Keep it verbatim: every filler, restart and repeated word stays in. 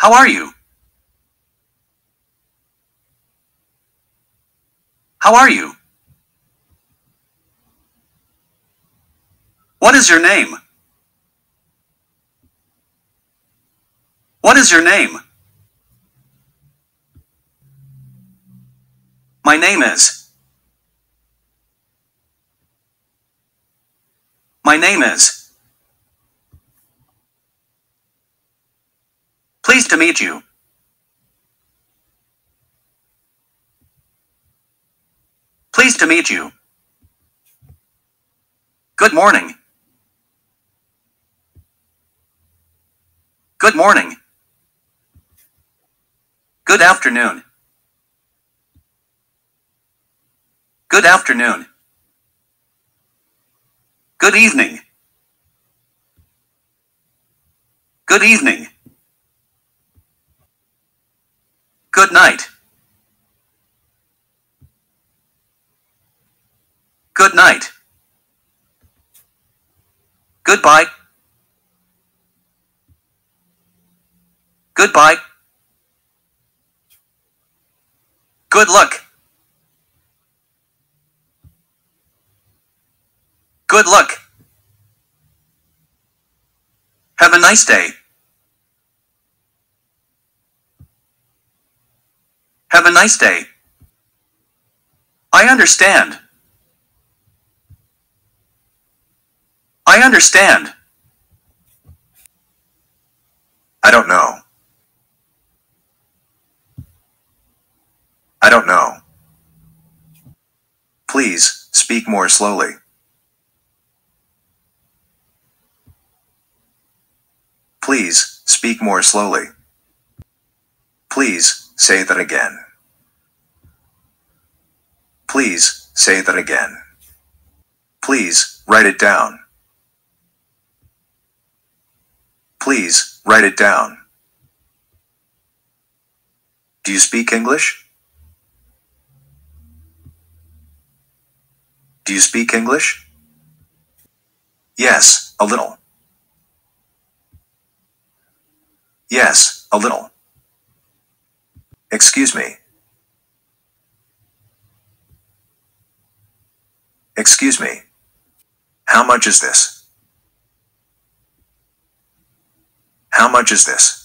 How are you? How are you? What is your name? What is your name? My name is. My name is. Pleased to meet you. Pleased to meet you. Good morning. Good morning. Good afternoon. Good afternoon. Good evening. Good evening. Good night. Good night. Goodbye. Goodbye. Good luck. Good luck. Have a nice day. Have a nice day. I understand. I understand. I don't know. I don't know. Please speak more slowly. Please speak more slowly. Please say that again. Please say that again. Please write it down. Please write it down. Do you speak English? Do you speak English? Yes, a little. Yes, a little. Excuse me. Excuse me. How much is this? How much is this?